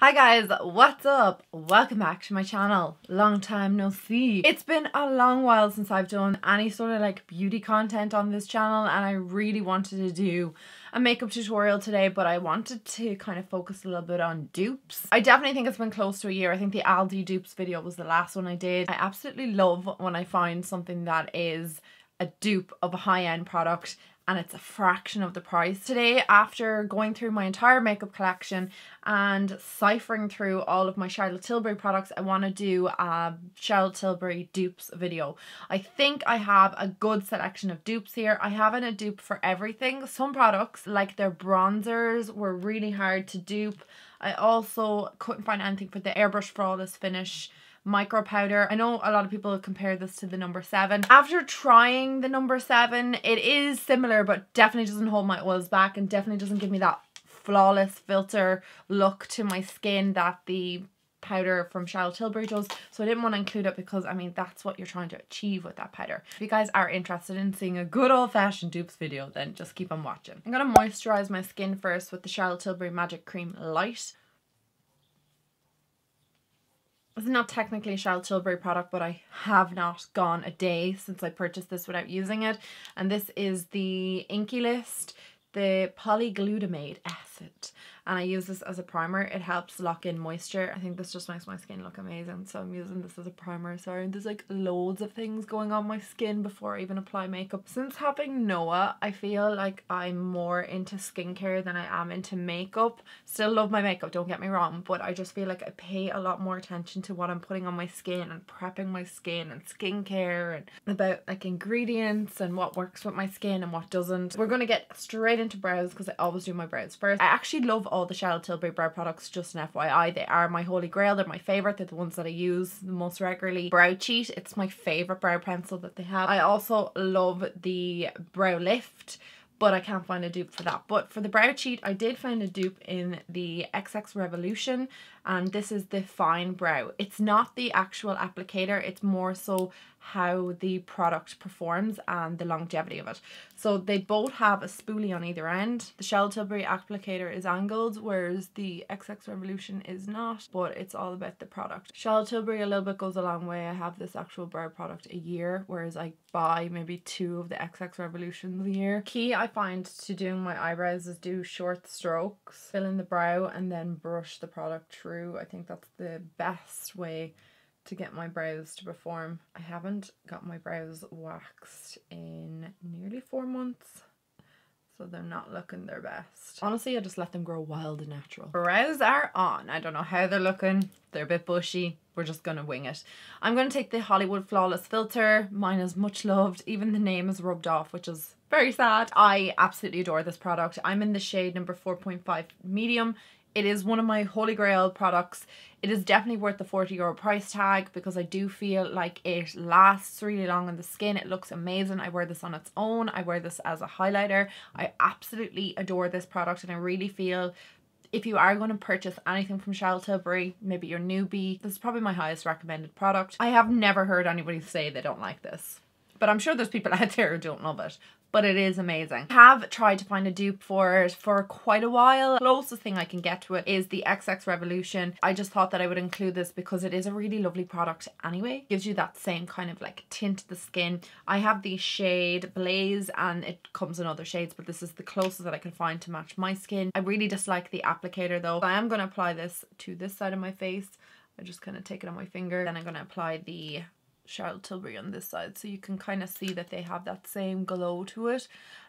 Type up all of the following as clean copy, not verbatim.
Hi guys, what's up? Welcome back to my channel. Long time no see. It's been a long while since I've done any sort of like beauty content on this channel, and I really wanted to do a makeup tutorial today, but I wanted to kind of focus a little bit on dupes. I definitely think it's been close to a year. I think the Aldi dupes video was the last one I did. I absolutely love when I find something that is a dupe of a high-end product and it's a fraction of the price. Today, after going through my entire makeup collection and ciphering through all of my Charlotte Tilbury products, I want to do a Charlotte Tilbury dupes video. I think I have a good selection of dupes here. I haven't a dupe for everything. Some products, like their bronzers, were really hard to dupe. I also couldn't find anything for the Airbrush Flawless Finish micro powder. I know a lot of people compare this to the No. 7. After trying the No. 7, it is similar, but definitely doesn't hold my oils back and definitely doesn't give me that flawless filter look to my skin that the powder from Charlotte Tilbury does, so I didn't want to include it because I mean that's what you're trying to achieve with that powder. If you guys are interested in seeing a good old-fashioned dupes video, then just keep on watching. I'm gonna moisturize my skin first with the Charlotte Tilbury Magic Cream Light. This is not technically a Charlotte Tilbury product, but I have not gone a day since I purchased this without using it. And this is the Inky List, the Polyglutamic Acid. And I use this as a primer. It helps lock in moisture. I think this just makes my skin look amazing. So I'm using this as a primer. Sorry, there's like loads of things going on my skin before I even apply makeup. Since having Noah, I feel like I'm more into skincare than I am into makeup. Still love my makeup, don't get me wrong. But I just feel like I pay a lot more attention to what I'm putting on my skin and prepping my skin and skincare and about like ingredients and what works with my skin and what doesn't. We're going to get straight into brows because I always do my brows first. I actually love all the Charlotte Tilbury brow products, just an FYI. They are my holy grail. They're my favourite. They're the ones that I use the most regularly. Brow Cheat, it's my favourite brow pencil that they have. I also love the Brow Lift, but I can't find a dupe for that. But for the Brow Cheat, I did find a dupe in the XX Revolution, and this is the Fine Brow. It's not the actual applicator, it's more so how the product performs and the longevity of it. So they both have a spoolie on either end. The Charlotte Tilbury applicator is angled, whereas the XX Revolution is not, but it's all about the product. Charlotte Tilbury a little bit goes a long way. I have this actual brow product a year, whereas I buy maybe two of the XX Revolutions a year. Key I find to doing my eyebrows is do short strokes, fill in the brow and then brush the product through. I think that's the best way to get my brows to perform. I haven't got my brows waxed in nearly 4 months, so they're not looking their best. Honestly, I just let them grow wild and natural. Brows are on. I don't know how they're looking. They're a bit bushy. We're just gonna wing it. I'm gonna take the Hollywood Flawless Filter. Mine is much loved. Even the name is rubbed off, which is very sad. I absolutely adore this product. I'm in the shade number 4.5 medium. It is one of my holy grail products. It is definitely worth the €40 price tag because I do feel like it lasts really long on the skin. It looks amazing. I wear this on its own. I wear this as a highlighter. I absolutely adore this product, and I really feel if you are going to purchase anything from Charlotte Tilbury, maybe you're newbie, this is probably my highest recommended product. I have never heard anybody say they don't like this, but I'm sure there's people out there who don't love it. But it is amazing. I have tried to find a dupe for it for quite a while. Closest thing I can get to it is the XX Revolution. I just thought that I would include this because it is a really lovely product anyway. Gives you that same kind of like tint to the skin. I have the shade Blaze, and it comes in other shades, but this is the closest that I can find to match my skin. I really dislike the applicator though. I am going to apply this to this side of my face. I just kind of take it on my finger. Then I'm going to apply the Charlotte Tilbury on this side, so you can kind of see that they have that same glow to it.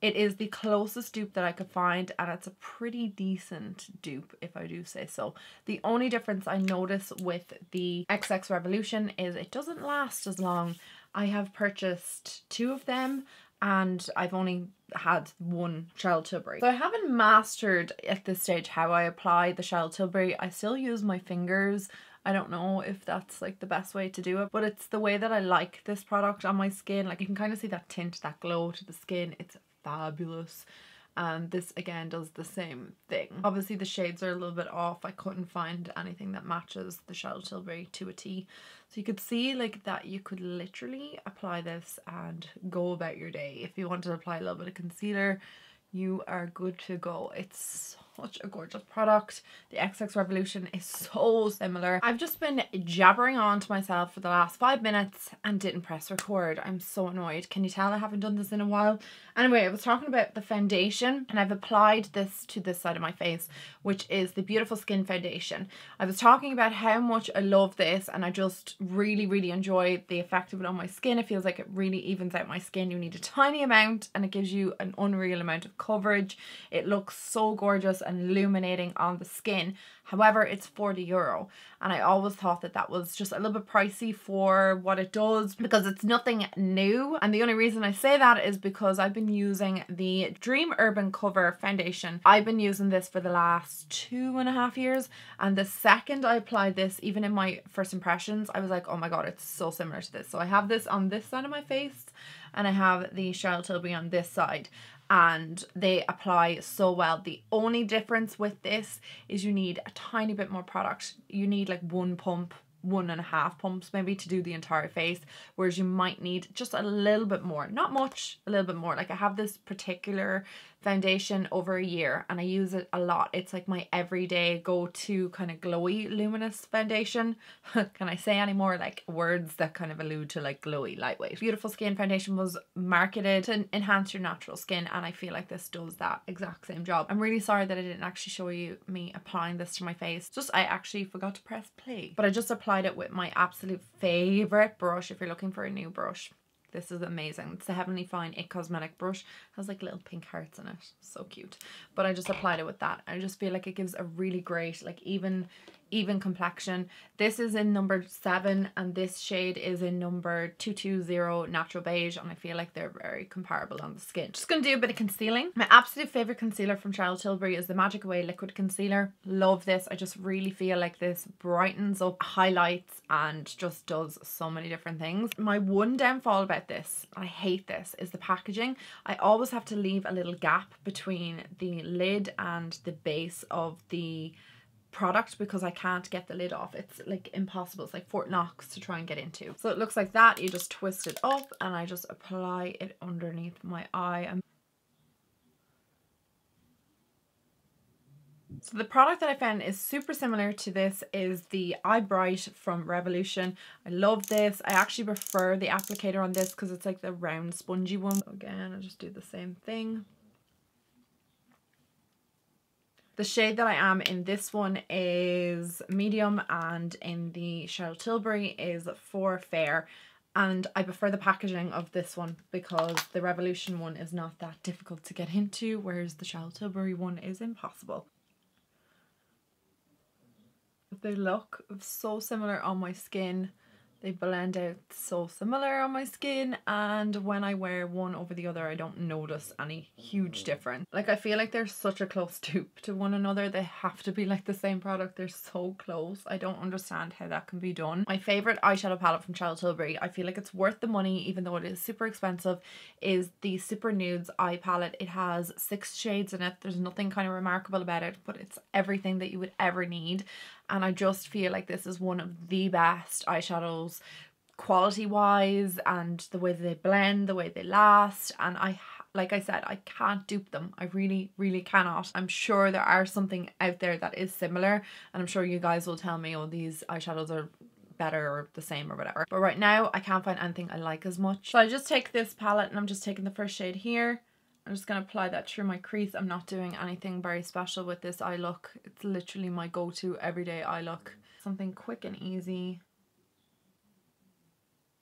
It is the closest dupe that I could find, and it's a pretty decent dupe if I do say so. The only difference I notice with the XX Revolution is it doesn't last as long. I have purchased two of them and I've only had one Charlotte Tilbury. So I haven't mastered at this stage how I apply the Charlotte Tilbury. I still use my fingers. I don't know if that's like the best way to do it, but it's the way that I like this product on my skin. Like you can kind of see that tint, that glow to the skin. It's fabulous. And this again does the same thing. Obviously the shades are a little bit off. I couldn't find anything that matches the Charlotte Tilbury to a T. So you could see like that you could literally apply this and go about your day. If you want to apply a little bit of concealer, you are good to go. It's such a gorgeous product. The XX Revolution is so similar. I've just been jabbering on to myself for the last 5 minutes and didn't press record. I'm so annoyed. Can you tell I haven't done this in a while? Anyway, I was talking about the foundation, and I've applied this to this side of my face, which is the Beautiful Skin Foundation. I was talking about how much I love this, and I just really enjoy the effect of it on my skin. It feels like it really evens out my skin. You need a tiny amount and it gives you an unreal amount of coverage. It looks so gorgeous and illuminating on the skin. However, it's €40, and I always thought that that was just a little bit pricey for what it does, because it's nothing new. And the only reason I say that is because I've been using the Dream Urban Cover foundation. I've been using this for the last 2.5 years, and the second I applied this, even in my first impressions, I was like, oh my god, it's so similar to this. So I have this on this side of my face, and I have the Charlotte Tilbury on this side, and they apply so well. The only difference with this is you need a tiny bit more product. You need like 1.5 pumps maybe to do the entire face, whereas you might need just a little bit more, not much, a little bit more. Like I have this particular foundation over a year and I use it a lot. It's like my everyday go-to kind of glowy luminous foundation. Can I say any more like words that kind of allude to like glowy lightweight? Beautiful Skin Foundation was marketed to enhance your natural skin, and I feel like this does that exact same job. I'm really sorry that I didn't actually show you me applying this to my face. Just I actually forgot to press play, but I just applied it with my absolute favorite brush. If you're looking for a new brush, this is amazing. It's the Heavenly Fine It Cosmetic Brush. It has like little pink hearts in it. So cute. But I just applied it with that. I just feel like it gives a really great, like even complexion. This is in number 7 and this shade is in number 220 Natural Beige, and I feel like they're very comparable on the skin. Just gonna do a bit of concealing. My absolute favorite concealer from Charlotte Tilbury is the Magic Away Liquid Concealer. Love this. I just really feel like this brightens up, highlights, and just does so many different things. My one downfall about this, I hate this, is the packaging. I always have to leave a little gap between the lid and the base of the product because I can't get the lid off. It's like impossible. It's like Fort Knox to try and get into. So it looks like that. You just twist it up and I just apply it underneath my eye. So the product that I found is super similar to this is the Eye Bright from Revolution. I love this. I actually prefer the applicator on this because it's like the round spongy one. Again, I just do the same thing. The shade that I am in this one is medium, and in the Charlotte Tilbury is for fair. And I prefer the packaging of this one because the Revolution one is not that difficult to get into, whereas the Charlotte Tilbury one is impossible. They look so similar on my skin. They blend out so similar on my skin, and when I wear one over the other I don't notice any huge difference. Like I feel like they're such a close dupe to one another. They have to be like the same product. They're so close. I don't understand how that can be done. My favourite eyeshadow palette from Charlotte Tilbury, I feel like it's worth the money even though it is super expensive, is the Super Nudes Eye Palette. It has 6 shades in it. There's nothing kind of remarkable about it, but it's everything that you would ever need. And I just feel like this is one of the best eyeshadows quality wise, and the way they blend, the way they last, and I, like I said, I can't dupe them. I really cannot. I'm sure there are something out there that is similar, and I'm sure you guys will tell me, oh, these eyeshadows are better or the same or whatever. But right now I can't find anything I like as much. So I just take this palette and I'm just taking the first shade here. I'm just going to apply that through my crease. I'm not doing anything very special with this eye look. It's literally my go-to everyday eye look. Something quick and easy.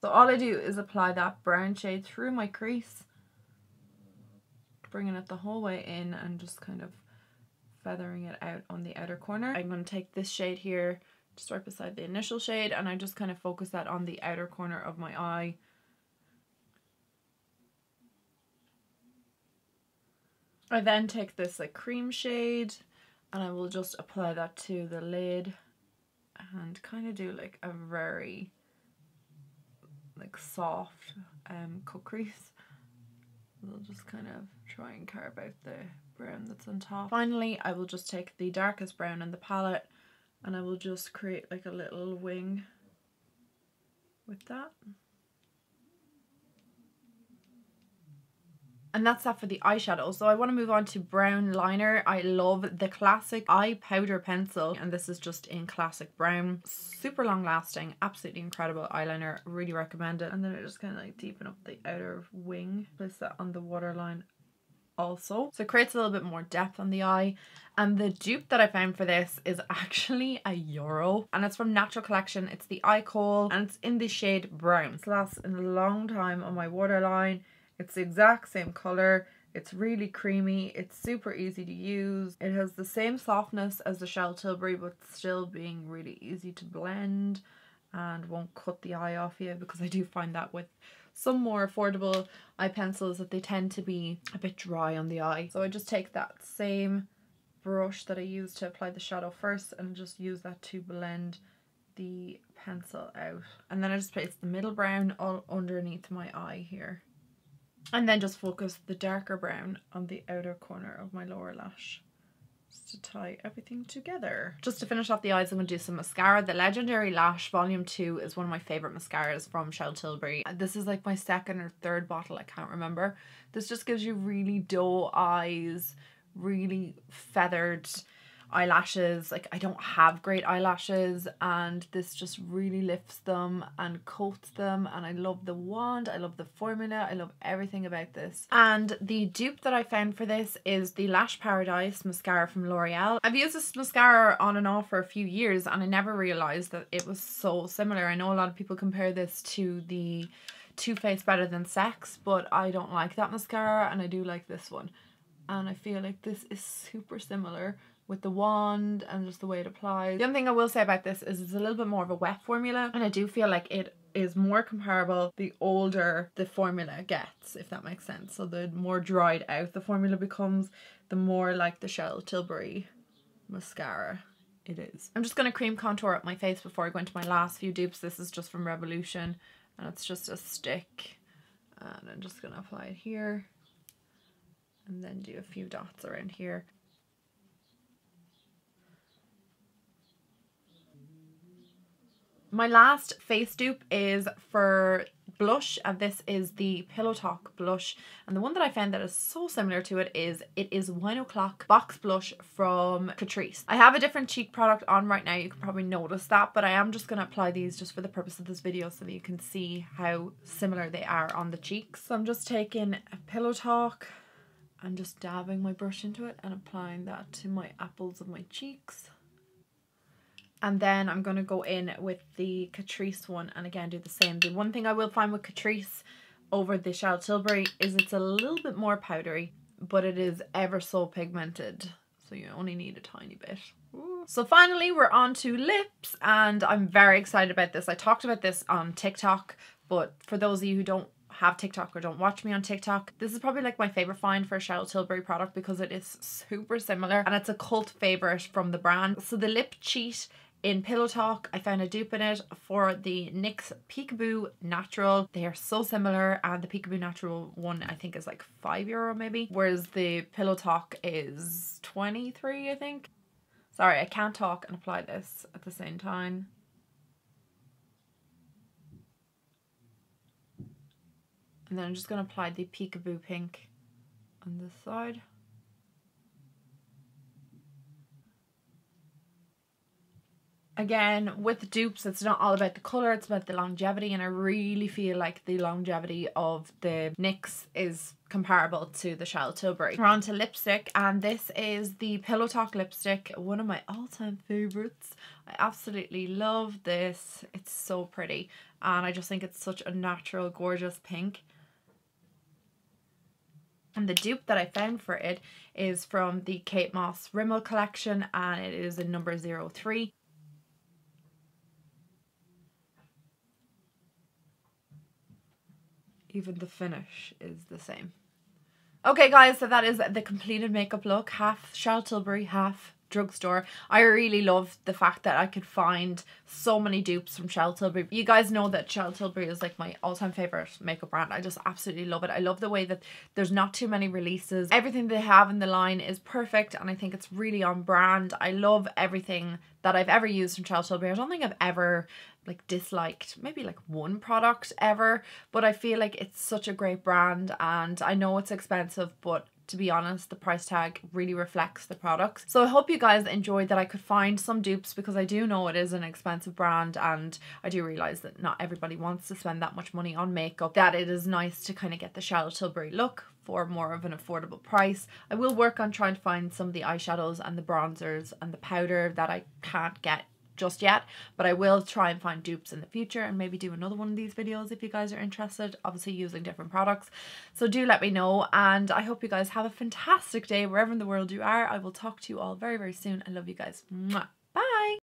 So all I do is apply that brown shade through my crease, bringing it the whole way in and just kind of feathering it out on the outer corner. I'm going to take this shade here, just right beside the initial shade, and I just kind of focus that on the outer corner of my eye. I then take this like cream shade and I will just apply that to the lid and kind of do like a very like soft cut crease. We'll just kind of try and carve out the brown that's on top. Finally, I will just take the darkest brown in the palette and I will just create like a little wing with that. And that's that for the eyeshadow. So I want to move on to brown liner. I love the classic eye powder pencil, and this is just in classic brown. Super long lasting, absolutely incredible eyeliner, really recommend it. And then I just kind of like deepen up the outer wing, place that on the waterline also, so it creates a little bit more depth on the eye. And the dupe that I found for this is actually €1, and it's from Natural Collection. It's the Eye Kohl, and it's in the shade brown. It's lasted a long time on my waterline. It's the exact same color. It's really creamy. It's super easy to use. It has the same softness as the Charlotte Tilbury, but still being really easy to blend and won't cut the eye off you, because I do find that with some more affordable eye pencils that they tend to be a bit dry on the eye. So I just take that same brush that I used to apply the shadow first and just use that to blend the pencil out. And then I just place the middle brown all underneath my eye here. And then just focus the darker brown on the outer corner of my lower lash, just to tie everything together. Just to finish off the eyes, I'm going to do some mascara. The Legendary Lash Volume 2 is one of my favourite mascaras from Charlotte Tilbury. This is like my second or third bottle, I can't remember. This just gives you really dull eyes, really feathered eyelashes. Like, I don't have great eyelashes, and this just really lifts them and coats them, and I love the wand, I love the formula, I love everything about this. And the dupe that I found for this is the Lash Paradise mascara from L'Oreal. I've used this mascara on and off for a few years, and I never realised that it was so similar. I know a lot of people compare this to the Too Faced Better Than Sex, but I don't like that mascara, and I do like this one. And I feel like this is super similar with the wand and just the way it applies. The only thing I will say about this is it's a little bit more of a wet formula, and I do feel like it is more comparable the older the formula gets, if that makes sense. So the more dried out the formula becomes, the more like the Charlotte Tilbury mascara it is. I'm just going to cream contour up my face before I go into my last few dupes. This is just from Revolution, and it's just a stick, and I'm just going to apply it here and then do a few dots around here. My last face dupe is for blush, and this is the Pillow Talk blush, and the one that I found that is so similar to it is Wine O'Clock Box Blush from Catrice. I have a different cheek product on right now, you can probably notice that, but I am just going to apply these just for the purpose of this video so that you can see how similar they are on the cheeks. So I'm just taking a Pillow Talk and just dabbing my brush into it and applying that to my apples of my cheeks. And then I'm going to go in with the Catrice one and again do the same. The one thing I will find with Catrice over the Charlotte Tilbury is it's a little bit more powdery, but it is ever so pigmented, so you only need a tiny bit. Ooh. So finally we're on to lips, and I'm very excited about this. I talked about this on TikTok, but for those of you who don't have TikTok or don't watch me on TikTok, this is probably like my favourite find for a Charlotte Tilbury product because it is super similar and it's a cult favourite from the brand. So the Lip Cheat in Pillow Talk, I found a dupe in it for the NYX Peekaboo Natural. They are so similar, and the Peekaboo Natural one I think is like €5 maybe, whereas the Pillow Talk is 23 I think. Sorry, I can't talk and apply this at the same time. And then I'm just going to apply the Peekaboo Pink on this side. Again, with dupes, it's not all about the colour, it's about the longevity, and I really feel like the longevity of the NYX is comparable to the Charlotte Tilbury. We're on to lipstick, and this is the Pillow Talk lipstick, one of my all-time favourites. I absolutely love this, it's so pretty, and I just think it's such a natural, gorgeous pink. And the dupe that I found for it is from the Kate Moss Rimmel collection, and it is in number 03. Even the finish is the same. Okay guys, so that is the completed makeup look. Half Charlotte Tilbury, half drugstore. I really love the fact that I could find so many dupes from Charlotte Tilbury. You guys know that Charlotte Tilbury is like my all-time favorite makeup brand. I just absolutely love it. I love the way that there's not too many releases. Everything they have in the line is perfect, and I think it's really on brand. I love everything that I've ever used from Charlotte Tilbury. I don't think I've ever like disliked maybe like one product ever, but I feel like it's such a great brand, and I know it's expensive, but to be honest, the price tag really reflects the products. So I hope you guys enjoyed that I could find some dupes, because I do know it is an expensive brand, and I do realise that not everybody wants to spend that much money on makeup, that it is nice to kind of get the Charlotte Tilbury look for more of an affordable price. I will work on trying to find some of the eyeshadows and the bronzers and the powder that I can't get just yet, but I will try and find dupes in the future and maybe do another one of these videos if you guys are interested, obviously using different products. So do let me know, and I hope you guys have a fantastic day wherever in the world you are. I will talk to you all very, very soon. I love you guys. Mwah.